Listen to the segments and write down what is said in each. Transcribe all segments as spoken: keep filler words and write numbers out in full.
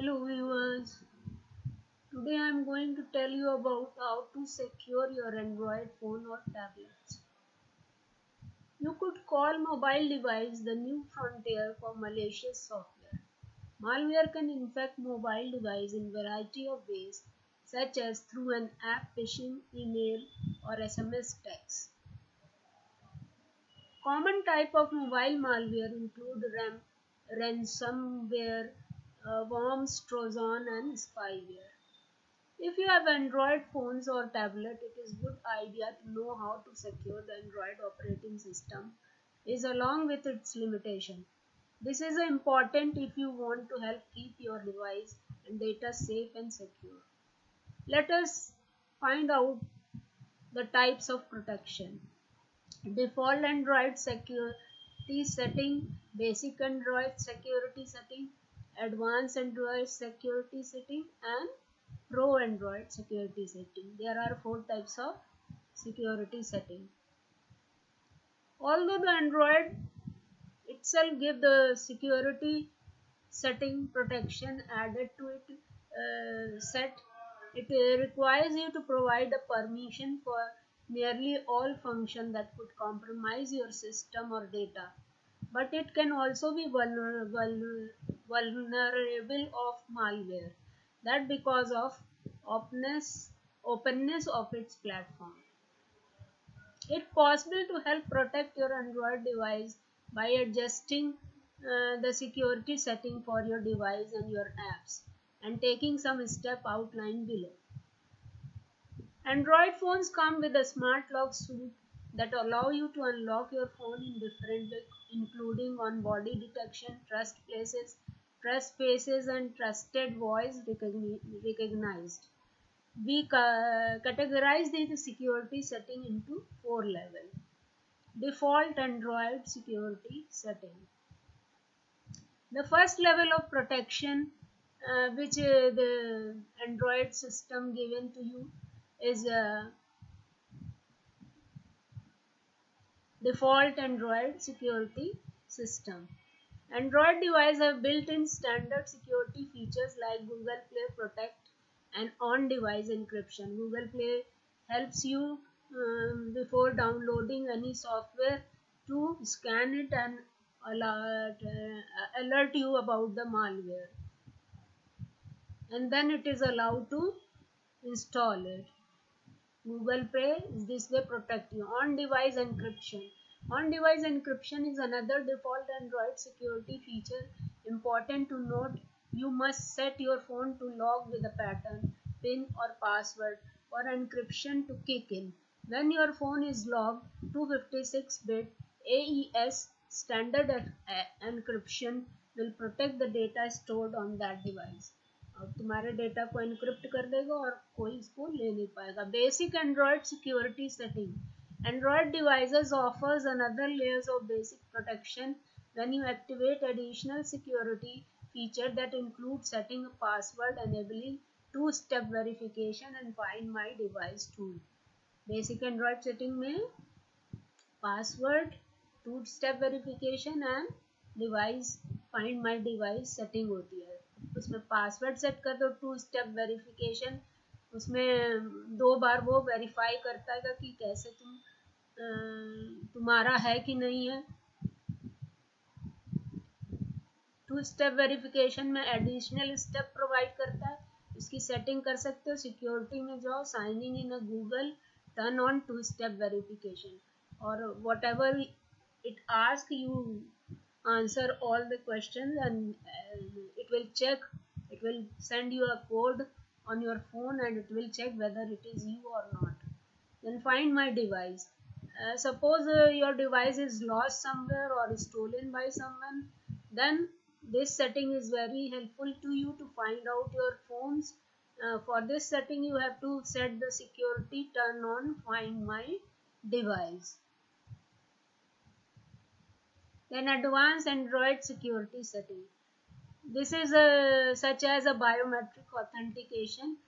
Hello viewers, today I am going to tell you about how to secure your Android phone or tablets. You could call mobile device the new frontier for malicious software. Malware can infect mobile device in variety of ways such as through an app, phishing, email or S M S text. Common type of mobile malware include ram ransomware, Uh, worms, trojan and spyware. If you have Android phones or tablet, it is good idea to know how to secure the Android operating system is along with its limitation. This is important if you want to help keep your device and data safe and secure. Let us find out the types of protection. Default Android security setting, basic Android security setting, Advanced Android security setting and Pro Android security setting. There are four types of security setting. Although the Android itself give the security setting protection added to it uh, set, it requires you to provide a permission for nearly all functions that could compromise your system or data. But it can also be vulnerable vulnerable of malware, that because of openness, openness of its platform. It's possible to help protect your Android device by adjusting uh, the security setting for your device and your apps and taking some step outlined below. Android phones come with a Smart Lock suite that allow you to unlock your phone in different ways, including on body detection, trust places, trust faces and trusted voice recognized. We categorize the security setting into four levels. Default Android security setting. The first level of protection uh, which uh, the Android system given to you is uh, Default Android security system. Android devices have built-in standard security features like Google Play Protect and on-device encryption. Google Play helps you um, before downloading any software to scan it and alert, uh, alert you about the malware. And then it is allowed to install it. Google Play is this way protect you. On-device encryption. On-device encryption is another default Android security feature. Important to note, you must set your phone to lock with a pattern, PIN or password or encryption to kick in. When your phone is locked, two fifty-six bit A E S standard encryption will protect the data stored on that device. अब तुम्हारे data को encrypt कर देगा और कोई इसको ले नहीं पाएगा. Basic Android security setting. Android devices offers another layers of basic protection when you activate additional security feature that include setting a password, enabling two step verification and find my device tool. Basic Android setting में password, two step verification and device find my device setting होती है. उसमें password set कर दो, to step verification, उसमें दो बार वो verify करता है कि कैसे तुम तुम्हारा है कि नहीं है. टू स्टेप वेरिफिकेशन में एडिशनल स्टेप प्रोवाइड करता है, इसकी सेटिंग कर सकते हो. सिक्योरिटी में जाओ, signing in a Google, turn on two step verification और whatever it ask you answer all the questions and uh, it will check, it will send you a code on your phone and it will check whether it is you or not. Then find my device. Uh, suppose uh, your device is lost somewhere or stolen by someone, then this setting is very helpful to you to find out your phones. Uh, for this setting you have to set the security, turn on find my device. Then advanced Android security setting. This is a, such as a biometric authentication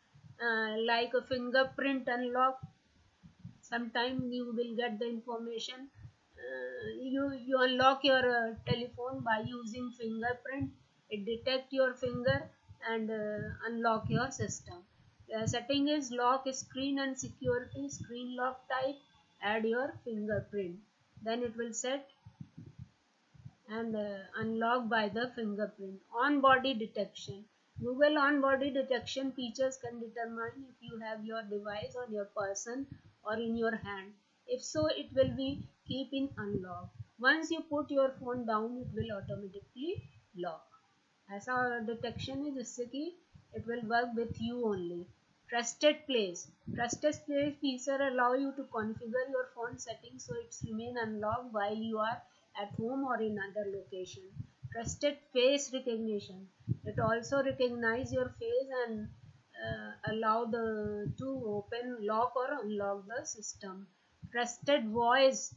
uh, like a fingerprint unlock. Sometimes you will get the information. Uh, you, you unlock your uh, telephone by using fingerprint. It detects your finger and uh, unlock your system. The setting is lock screen and security. Screen lock type, add your fingerprint. Then it will set and uh, unlock by the fingerprint. On body detection. Google on body detection features can determine if you have your device on your person or in your hand. If so, it will be keep in unlock. Once you put your phone down, it will automatically lock. ऐसा detection है जिससे कि it will work with you only. Trusted place. Trusted place feature allow you to configure your phone settings so it remain unlocked while you are at home or in other location. Trusted face recognition. It also recognize your face and uh, allow the to open, lock or unlock the system. Trusted voice.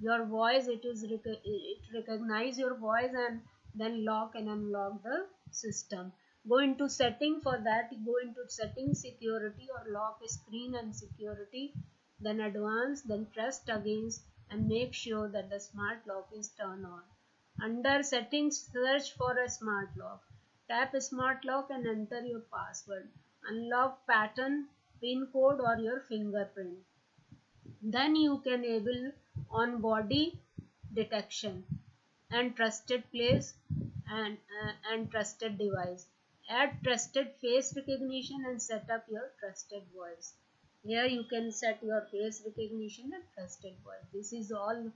Your voice, it is rec it recognize your voice and then lock and unlock the system. Go into setting for that. Go into setting, security or lock screen and security. Then advance, then trust against, and make sure that the smart lock is turned on. Under settings, search for a smart lock. Tap smart lock and enter your password, unlock pattern, pin code or your fingerprint. Then you can enable on body detection and trusted place and uh, and trusted device. Add trusted face recognition and set up your trusted voice. Here you can set your face recognition and trusted voice. This is all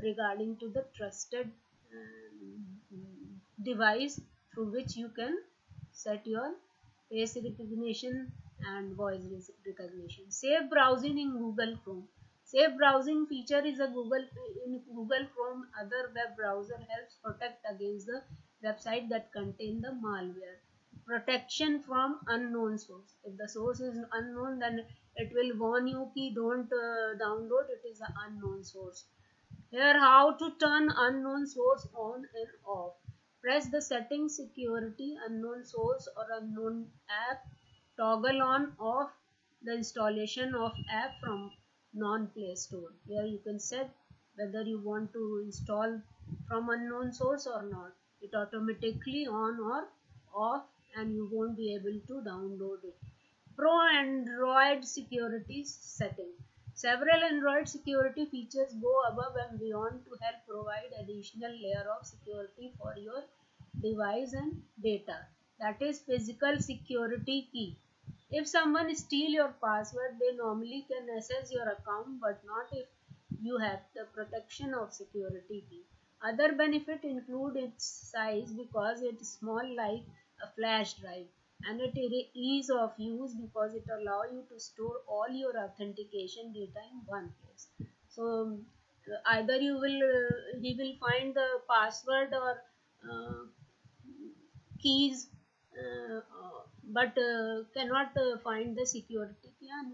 regarding to the trusted um, device through which you can set your face recognition and voice recognition. Safe browsing in Google Chrome. Safe browsing feature is a Google in Google Chrome other web browser helps protect against the website that contain the malware. Protection from unknown source. If the source is unknown, then it will warn you ki don't uh, download. It is an unknown source. Here, how to turn unknown source on and off. Press the setting security unknown source or unknown app. Toggle on off the installation of app from non-Play Store. Here you can set whether you want to install from unknown source or not. It automatically on or off and you won't be able to download it. Pro Android security setting. Several Android security features go above and beyond to help provide additional layer of security for your device and data. That is physical security key. If someone steals your password, they normally can access your account, but not if you have the protection of security key. Other benefit include its size because it's small like a flash drive, and it ease of use because it allow you to store all your authentication data in one place. So either you will uh, he will find the password or uh, keys. Uh, but uh, cannot uh, find the security key and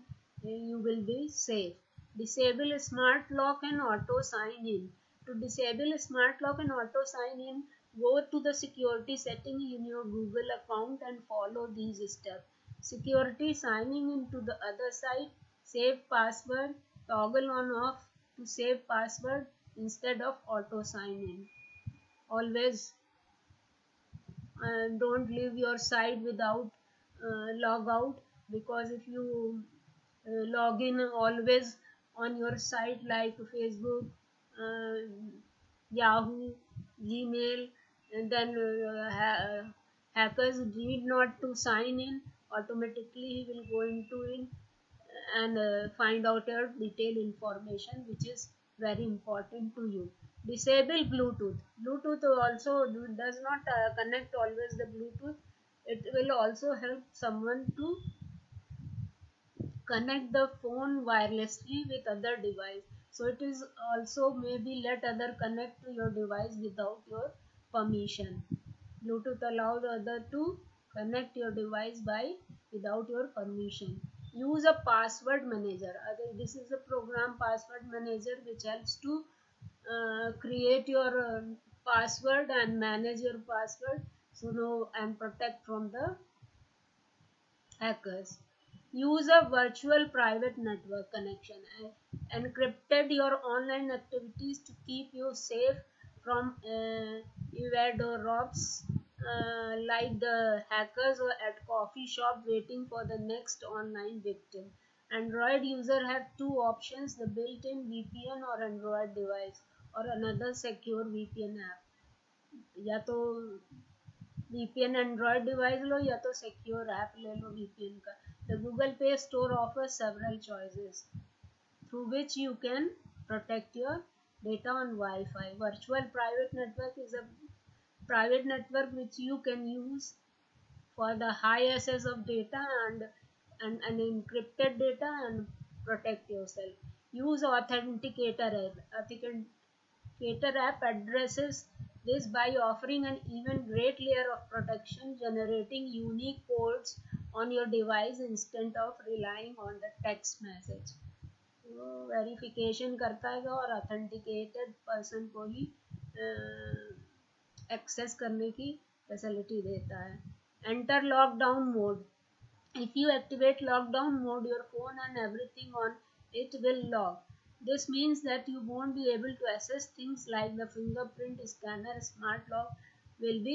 you will be safe. Disable smart lock and auto sign in. To disable smart lock and auto sign in, go to the security setting in your Google account and follow these steps. Security signing into the other side, save password, toggle on off to save password instead of auto sign in. Always and don't leave your site without uh, log out, because if you uh, log in always on your site like Facebook, uh, Yahoo, Gmail, and then uh, ha hackers need not to sign in. Automatically he will go into it and uh, find out your detailed information, which is very important to you. Disable Bluetooth. Bluetooth also do, does not uh, connect always the Bluetooth. It will also help someone to connect the phone wirelessly with other device. So it is also maybe let other connect to your device without your permission. Bluetooth allows other to connect your device by without your permission. Use a password manager. This is a program password manager which helps to Uh, create your uh, password and manage your password, so know and protect from the hackers. Use a virtual private network connection and encrypted your online activities to keep you safe from uh, evade or robs uh, like the hackers were at coffee shop waiting for the next online victim. Android user have two options, the built-in V P N or Android device or another secure V P N app. या तो V P N Android device लो या तो secure app ले लो V P N का. The Google Play Store offers several choices through which you can protect your data on Wi-Fi. Virtual private network is a private network which you can use for the high access of data and and an encrypted data and protect yourself. Use Authenticator app. Authenticator app addresses this by offering an even great layer of protection, generating unique codes on your device instead of relying on the text message. वो verification करता है और authenticated person को ही access करने की facility देता है. Enter lockdown mode. If you activate lockdown mode, your phone and everything on it will lock. This means that you won't be able to access things like the fingerprint scanner. Smart lock will be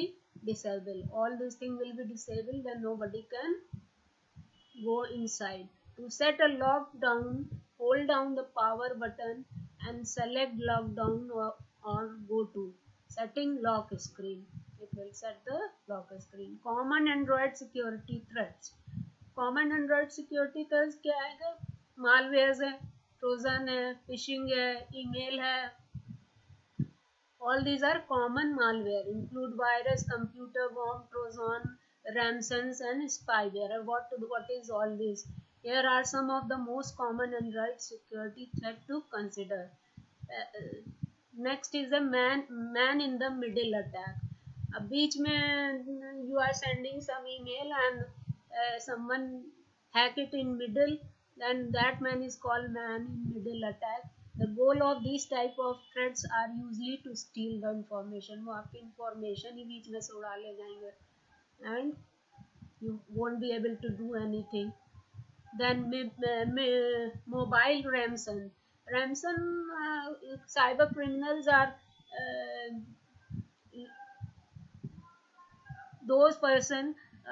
disabled. All these things will be disabled and nobody can go inside. To set a lockdown, hold down the power button and select lockdown or, or go to setting lock screen. It will set the lock screen. Common Android security threats. Common Android security threats क्या है? Malwares है, Trojan है, fishing है, email है. All these are common malware. Include virus, computer bomb, Trojan, ransoms and spyware. What what is all this? Here are some of the most common Android security threat to consider. Next is the man man in the middle attack. अब बीच में you are sending some email and Uh, someone hack it in middle, then that man is called man in middle attack. The goal of these type of threats are usually to steal the information. वो आपकी information ही बीच में से उड़ा ले जाएंगे and you won't be able to do anything. Then mobile ransom. Ransom uh, cyber criminals are uh, those person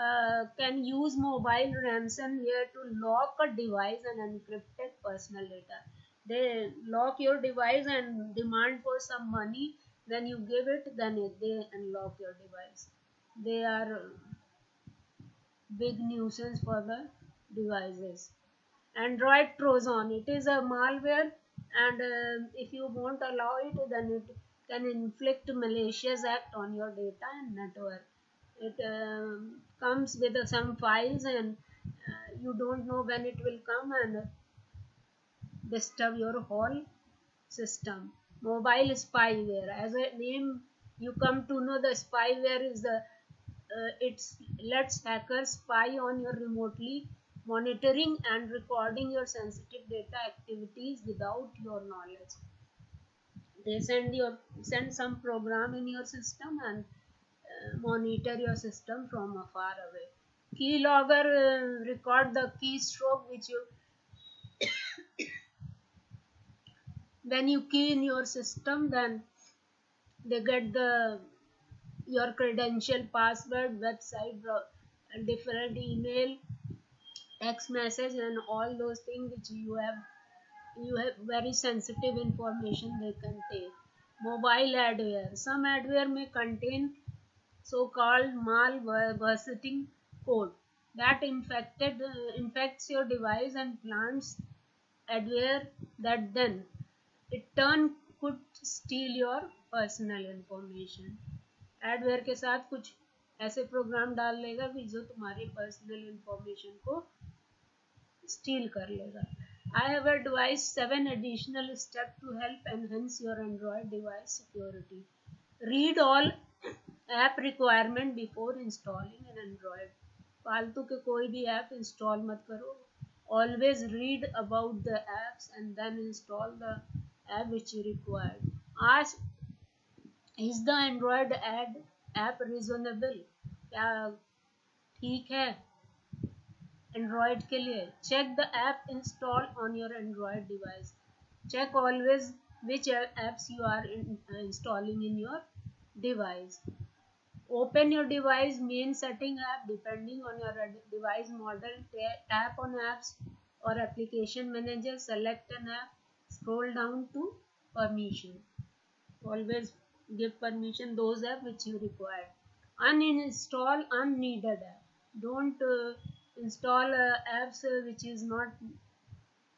Uh, can use mobile ransomware to lock a device and encrypted personal data. They lock your device and demand for some money. When you give it, then they unlock your device. They are big nuisance for the devices. Android Trojan. It is a malware, and uh, if you won't allow it, then it can inflict malicious act on your data and network. It um, comes with uh, some files and uh, you don't know when it will come and disturb your whole system. Mobile spyware. As a name, you come to know the spyware is the uh, it's lets hackers spy on your remotely, monitoring and recording your sensitive data activities without your knowledge. They send your send some program in your system and monitor your system from afar away. Keylogger uh, record the keystroke which you when you key in your system, then they get the your credential, password, website, different email, text message, and all those things which you have you have very sensitive information they can take. Mobile adware. Some adware may contain so-called malversity code that infected uh, infects your device and plants adware that then it turn could steal your personal information. Adware के साथ कुछ ऐसे programme डाल लेगा कि जो तुम्हारी personal information को स्टील कर लेगा. I have advised seven additional steps to help enhance your Android device security. Read all app requirement before installing an Android. फालतू के कोई भी ऐप इंस्टॉल मत करो. Always read about the apps and then install the app which you required. Ask is the Android ad app reasonable? क्या ठीक है Android के लिए? Check the app install on your Android device. Check always which apps you are installing in your device. Open your device main setting app depending on your device model. Tap on apps or application manager, select an app, scroll down to permission. Always give permission those apps which you require. Uninstall unneeded app. Don't uh, install uh, apps uh, which is not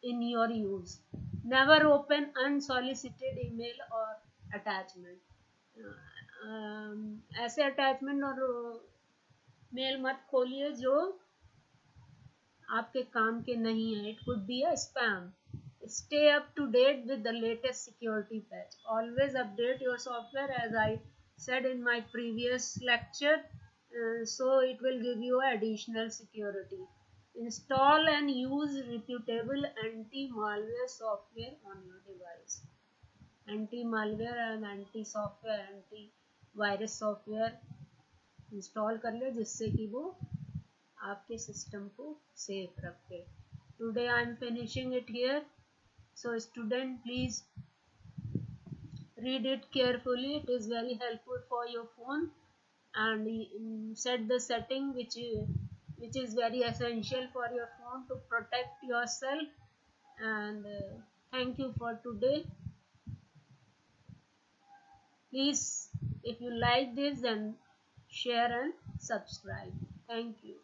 in your use. Never open unsolicited email or attachment. uh, um, ऐसे attachment और mail uh, मत खोलिए जो आपके काम के नहीं है. It could be a spam. Stay up to date with the latest security patch. Always update your software, as I said in my previous lecture. Uh, so it will give you additional security. Install and use reputable anti-malware software on your device. Anti-malware and anti-software, anti-virus software install कर ले जिससे कि वो आपके system को safe रखे. Today I am finishing it here. So student, please read it carefully. It is very helpful for your phone. And set the setting which which is very essential for your phone to protect yourself. And uh, thank you for today. Please, if you like this, then share and subscribe. Thank you.